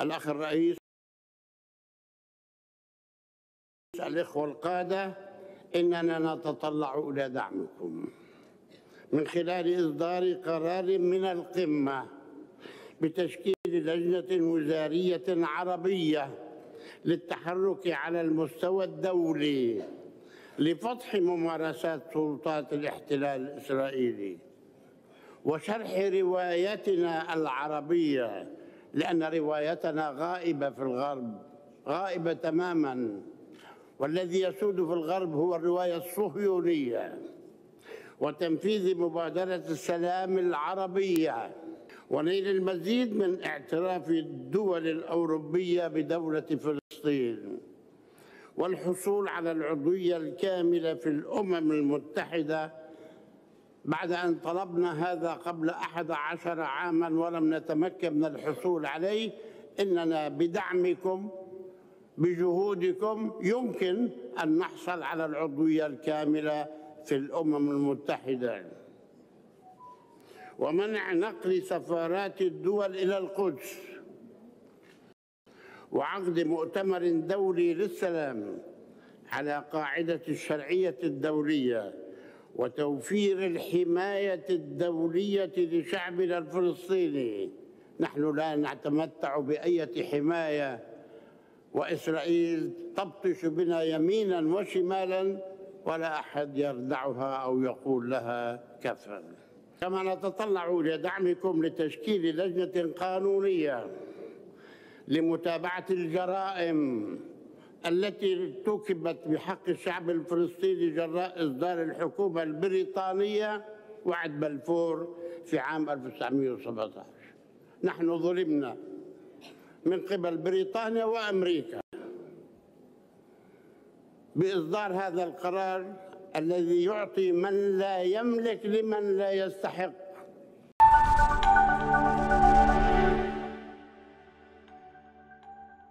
الأخ الرئيس الإخوة القادة، إننا نتطلع إلى دعمكم من خلال إصدار قرار من القمة بتشكيل لجنة وزارية عربية للتحرك على المستوى الدولي لفتح ممارسات سلطات الاحتلال الإسرائيلي وشرح روايتنا العربية، لأن روايتنا غائبة في الغرب، غائبة تماماً، والذي يسود في الغرب هو الرواية الصهيونية، وتنفيذ مبادرة السلام العربية ونيل المزيد من اعتراف الدول الأوروبية بدولة فلسطين والحصول على العضوية الكاملة في الأمم المتحدة بعد أن طلبنا هذا قبل 11 عاماً ولم نتمكن من الحصول عليه. إننا بدعمكم بجهودكم يمكن أن نحصل على العضوية الكاملة في الأمم المتحدة. ومنع نقل سفارات الدول إلى القدس وعقد مؤتمر دولي للسلام على قاعدة الشرعية الدولية وتوفير الحماية الدولية لشعبنا الفلسطيني. نحن لا نتمتع بأي حماية، وإسرائيل تبطش بنا يمينا وشمالا ولا أحد يردعها أو يقول لها كفى. كما نتطلع إلى دعمكم لتشكيل لجنة قانونية لمتابعة الجرائم التي ارتكبت بحق الشعب الفلسطيني جراء إصدار الحكومة البريطانية وعد بلفور في عام 1917. نحن ظلمنا من قبل بريطانيا وأمريكا بإصدار هذا القرار الذي يعطي من لا يملك لمن لا يستحق.